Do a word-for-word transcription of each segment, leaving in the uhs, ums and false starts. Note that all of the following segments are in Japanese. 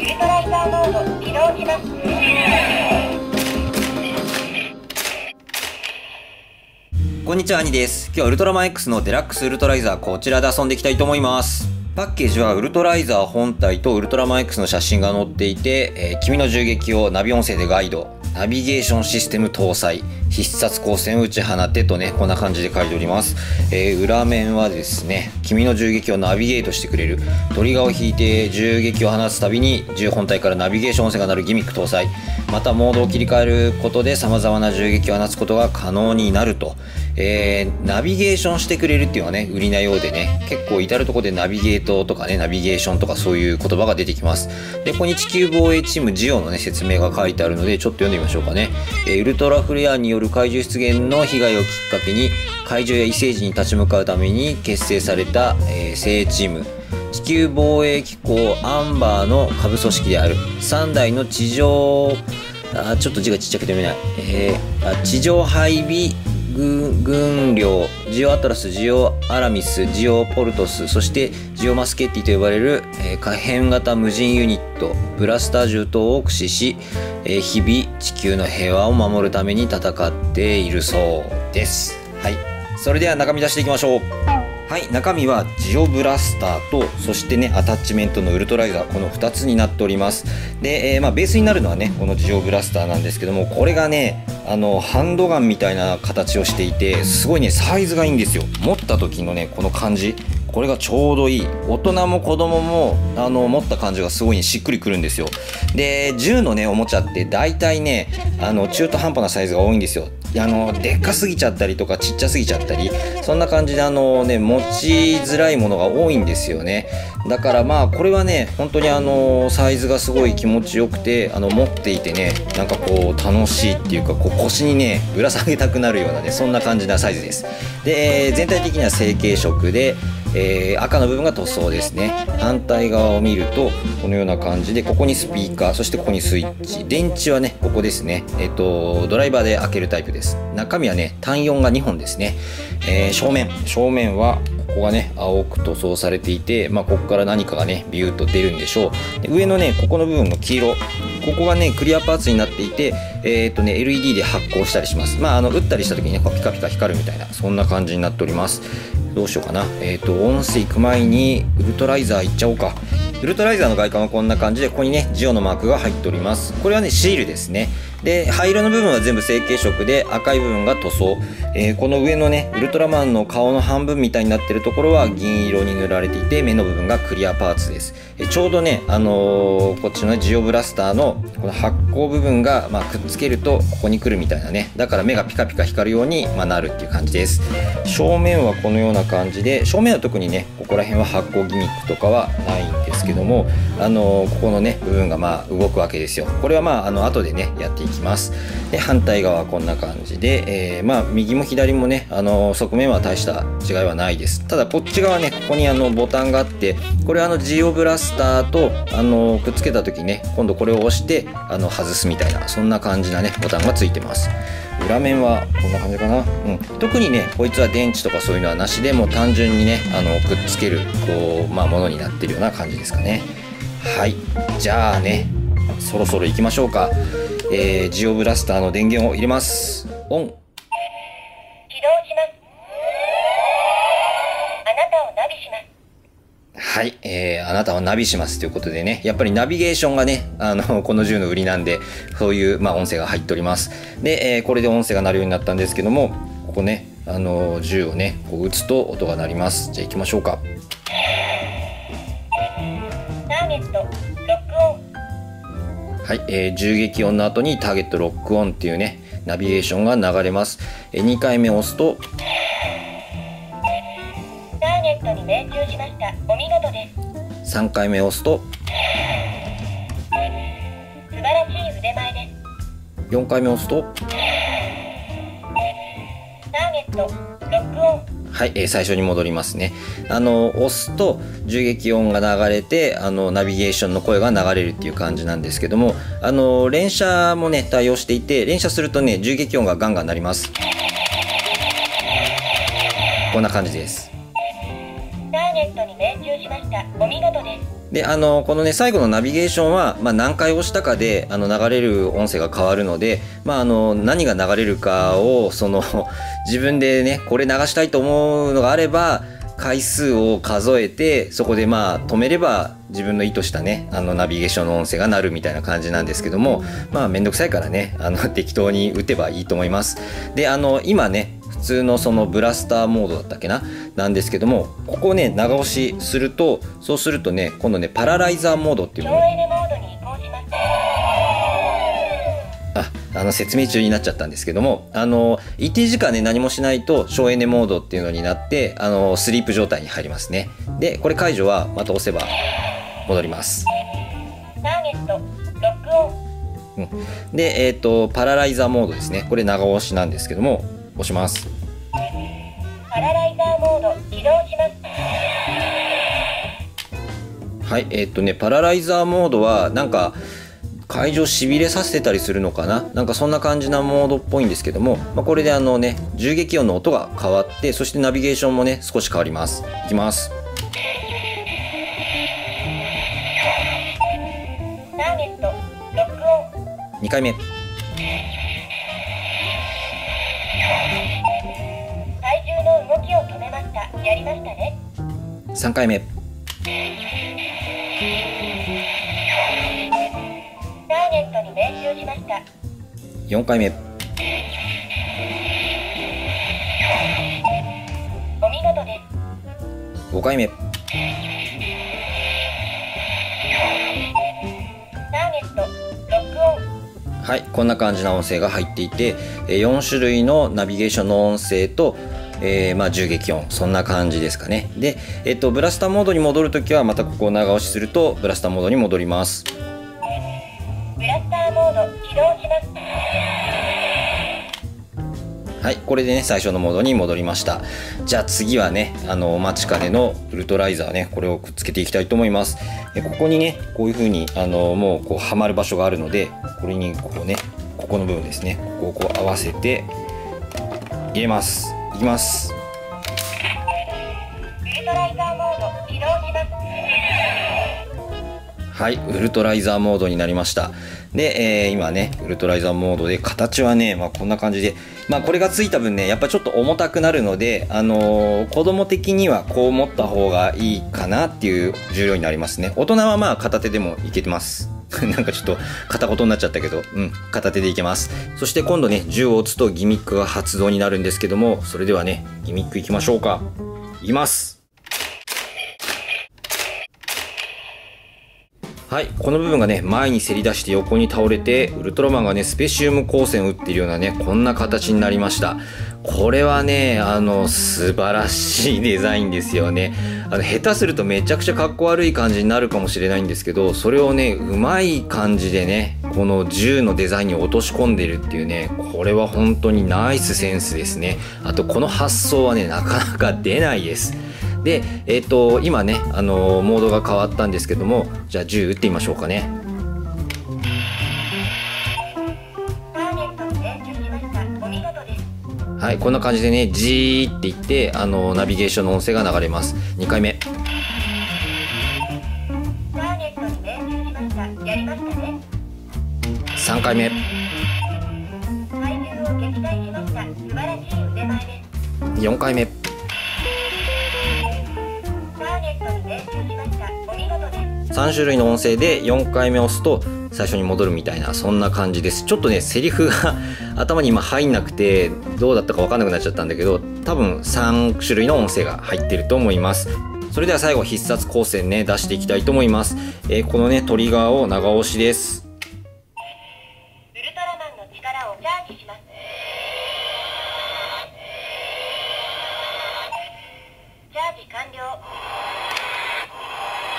イルトライターモード起動します。こんにちは、兄です。今日はウルトラマン X のデラックスウルトライザー、こちらで遊んでいきたいと思います。パッケージはウルトライザー本体とウルトラマン X の写真が載っていて、えー、君の銃撃をナビ音声でガイド、ナビゲーションシステム搭載、必殺光線打ち放てとね、こんな感じで書いております。えー、裏面はですね、君の銃撃をナビゲートしてくれる。トリガーを引いて銃撃を放つたびに、銃本体からナビゲーション音声が鳴るギミック搭載。また、モードを切り替えることで様々な銃撃を放つことが可能になると。えー、ナビゲーションしてくれるっていうのはね、売りなようでね、結構至るところでナビゲートとかね、ナビゲーションとかそういう言葉が出てきます。で、ここに地球防衛チームジオのね、説明が書いてあるので、ちょっと読んでみましょうかね。えー、ウルトラフレアによる怪獣出現の被害をきっかけに怪獣や異星人に立ち向かうために結成された、えー、精鋭チーム、地球防衛機構アンバーの下部組織であるさんだいの地上あちょっと字がちっちゃくて見えない、えー、地上配備 軍, 軍領ジオアトラス、ジオアラミス、ジオポルトス、そしてジオマスケッティと呼ばれる、えー、可変型無人ユニットブラスター銃等を駆使し、えー、日々地球の平和を守るために戦っているそうです。はい、それでは中身出していきましょう。はい、中身はジオブラスターと、そしてね、アタッチメントのウルトライザー、このふたつになっております。で、えー、まあベースになるのはね、このジオブラスターなんですけども、これがね、あのハンドガンみたいな形をしていて、すごいねサイズがいいんですよ。持った時のねこの感じ、これがちょうどいい。大人も子供もあの持った感じがすごい、ね、しっくりくるんですよ。で、銃のねおもちゃって大体ねあの中途半端なサイズが多いんですよ。あのでっかすぎちゃったりとかちっちゃすぎちゃったり、そんな感じであのね持ちづらいものが多いんですよね。だからまあこれはね本当にあのサイズがすごい気持ちよくて、あの持っていてねなんかこう楽しいっていうか、こう腰にねぶら下げたくなるようなねそんな感じなサイズです。で、全体的には成型色で、えー、赤の部分が塗装ですね。反対側を見るとこのような感じで、ここにスピーカー、そしてここにスイッチ、電池はねここですね、えっとドライバーで開けるタイプです。中身はね単よんがにほんですね。えー、正面正面はここがね青く塗装されていて、まあ、ここから何かがねビューッと出るんでしょう。で、上のねここの部分の黄色、ここがねクリアパーツになっていて、えーとね、エルイーディー で発光したりします。まあ、あの打ったりした時にねピカピカ光るみたいなそんな感じになっております。どうしようかな、えーと音声行く前にウルトライザー行っちゃおうか。ウルトライザーの外観はこんな感じで、ここにねジオのマークが入っております。これはねシールですね。で、灰色の部分は全部成型色で、赤い部分が塗装、えー、この上のねウルトラマンの顔の半分みたいになってるところは銀色に塗られていて、目の部分がクリアパーツです。えー、ちょうどねあのー、こっちの、ね、ジオブラスターのこの発光部分が、まあ、くっつけるとここに来るみたいなね、だから目がピカピカ光るように、まあ、なるっていう感じです。正面はこのような感じで、正面は特にねここら辺は発光ギミックとかはないんですけども、あのー、ここのね部分がまあ動くわけですよ。これはまああの後でねやっていききます。で、反対側はこんな感じで、えー、まあ右も左もねあの側面は大した違いはないです。ただこっち側ねここにあのボタンがあって、これあのジオブラスターとあのくっつけた時ね今度これを押してあの外すみたいなそんな感じなねボタンがついてます。裏面はこんな感じかな、うん、特にねこいつは電池とかそういうのはなしで、もう単純にねあのくっつけるこう、まあ、ものになってるような感じですかね。はい、じゃあねそろそろ行きましょうか。えー、ジオブラスターの電源を入れます。オン。起動します。あなたをナビします。はい、えー、あなたをナビしますということでね、やっぱりナビゲーションがねあのこの銃の売りなんで、そういう、まあ、音声が入っております。で、えー、これで音声が鳴るようになったんですけども、ここねあの銃をねこう撃つと音が鳴ります。じゃあ行きましょうか。ターゲットロックオン。はい、えー、銃撃音の後にターゲットロックオンっていうねナビゲーションが流れます。えー、にかいめ押すとターゲットに命中しました。お見事です。さんかいめ押すと素晴らしい腕前です。よんかいめ押すとターゲットロックオン。はい、えー、最初に戻りますね。あの押すと銃撃音が流れて、あのナビゲーションの声が流れるっていう感じなんですけども、あの連射もね対応していて、連射するとね銃撃音がガンガン鳴ります。こんな感じです。ターゲットに命中しました。お見事です。で、あのこのね最後のナビゲーションは、まあ、何回押したかであの流れる音声が変わるので、まあ、あの何が流れるかをその自分でねこれ流したいと思うのがあれば回数を数えて、そこでまあ止めれば自分の意図したねあのナビゲーションの音声が鳴るみたいな感じなんですけども、まあめんどくさいからねあの適当に打てばいいと思います。で、あの今ね普通のそのブラスターモードだったっけななんですけども、ここをね長押しすると、そうするとね今度ねパラライザーモードっていうのを、あ、あの説明中になっちゃったんですけども、あの一定時間ね何もしないと省エネモードっていうのになって、あのスリープ状態に入りますね。でこれ解除はまた押せば戻ります。うん、でえっとパラライザーモードですね、これ長押しなんですけども押します。パラライザーモード起動します。はい、えっとねパラライザーモードはなんか会場しびれさせてたりするのかな、なんかそんな感じなモードっぽいんですけども、まあ、これであのね銃撃音の音が変わって、そしてナビゲーションもね少し変わります。いきます。にかいめ。体重の動きを止めました。やりましたね。さんかいめ。よんかいめ。お見事です。ごかいめ。ターゲットロックオン。はい、こんな感じの音声が入っていて、よんしゅるいのナビゲーションの音声と、えー、まあ銃撃音、そんな感じですかね。で、えっと、ブラスターモードに戻るときはまたここを長押しするとブラスターモードに戻ります。ブラスターモード起動します。はい、これでね最初のモードに戻りました。じゃあ次はねあのお待ちかねのウルトライザーね、これをくっつけていきたいと思います。えここにねこういう風にあのもうこうはまる場所があるので、これにこうねここの部分ですね、ここをこう合わせて入れます。いきます。ウルトライザーモード起動します。はい、ウルトライザーモードになりました。で、えー、今ねウルトライザーモードで形はね、まあ、こんな感じで、まあ、これがついた分ねやっぱちょっと重たくなるので、あのー、子供的にはこう持った方がいいかなっていう重量になりますね。大人はまあ片手でもいけてますなんかちょっと片言になっちゃったけど、うん、片手でいけます。そして今度ね銃を撃つとギミックが発動になるんですけども、それではねギミックいきましょうか。いきます。はい、この部分がね前にせり出して横に倒れて、ウルトラマンがねスペシウム光線を打っているようなねこんな形になりました。これはねあの素晴らしいデザインですよね。あの下手するとめちゃくちゃかっこ悪い感じになるかもしれないんですけど、それをねうまい感じでねこの銃のデザインに落とし込んでるっていうね、これは本当にナイスセンスですね。あとこの発想はねなかなか出ないです。で、えっと今ねあのー、モードが変わったんですけども、じゃあ銃撃ってみましょうかね。はい、こんな感じでねじーっていってあのー、ナビゲーションの音声が流れます。にかいめ。さんかいめ。よんかいめ。さんしゅるいの音声でよんかいめ押すと最初に戻るみたいな、そんな感じです。ちょっとねセリフが頭に今入んなくてどうだったか分かんなくなっちゃったんだけど、多分さんしゅるいの音声が入ってると思います。それでは最後必殺光線ね出していきたいと思います。えー、このねトリガーを長押しです。ウルトラマンの力をチャージします。チャージ完了。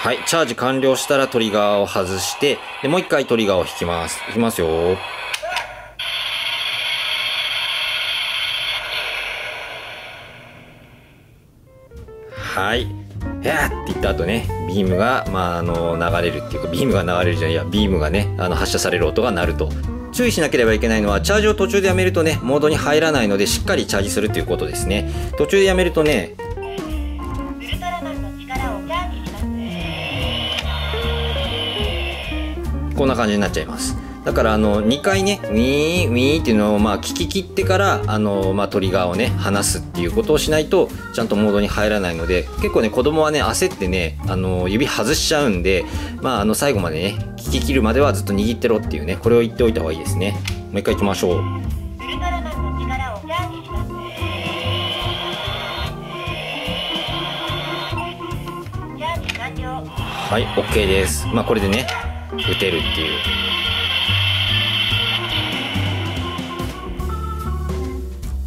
はい、チャージ完了したらトリガーを外して、でもう一回トリガーを引きます。引きますよ。はい、やーって言った後ねビームが、まあ、あの流れるっていうかビームが流れるじゃない、いやビームがねあの発射される音が鳴ると。注意しなければいけないのはチャージを途中でやめるとねモードに入らないので、しっかりチャージするっていうことですね。途中でやめるとねこんな感じになっちゃいます。だからあのにかいね、ウィーンウィーンっていうのをまあ聞き切ってからあのまあトリガーをね離すっていうことをしないとちゃんとモードに入らないので、結構ね子供はね焦ってねあの指外しちゃうんで、まああの最後までね聞き切るまではずっと握ってろっていうね、これを言っておいた方がいいですね。もう一回行きましょう。はい OK です。まあこれでね打てるっていう。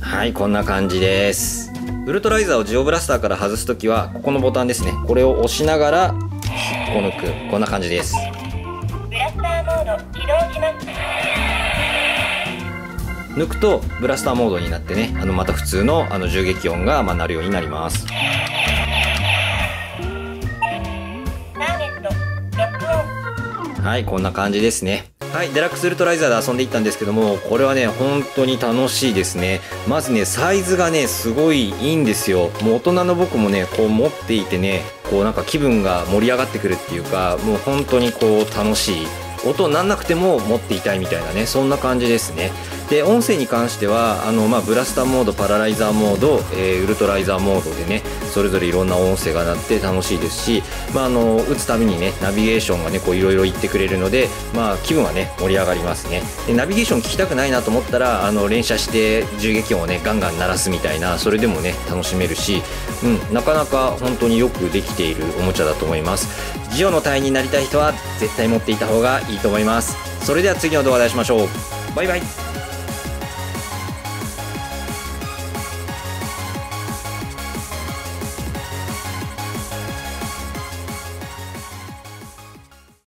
はい、こんな感じです。ウルトライザーをジオブラスターから外すときは、ここのボタンですね。これを押しながら、引っこ抜く。こんな感じです。ブラスターモード、起動します。抜くと、ブラスターモードになってね、あのまた普通のあの銃撃音がまあ鳴るようになります。はい、こんな感じですね。はい、デラックスウルトライザーで遊んでいったんですけども、これはね本当に楽しいですね。まずねサイズがねすごいいいんですよ。もう大人の僕もねこう持っていてね、こうなんか気分が盛り上がってくるっていうか、もう本当にこう楽しい、音にならなくても持っていたいみたいなね、そんな感じですね。で音声に関してはあの、まあ、ブラスターモード、パラライザーモード、えー、ウルトライザーモードでねそれぞれいろんな音声が鳴って楽しいですし、まあ、あの打つたびにねナビゲーションがねこういろいろ言ってくれるので、まあ、気分はね盛り上がりますね。でナビゲーション聞きたくないなと思ったらあの連射して銃撃音をねガンガン鳴らすみたいな、それでもね楽しめるし、うん、なかなか本当によくできているおもちゃだと思います。ジオの隊員になりたい人は絶対持っていた方がいいと思います。それでは次の動画でお会いしましょう。バイバイ。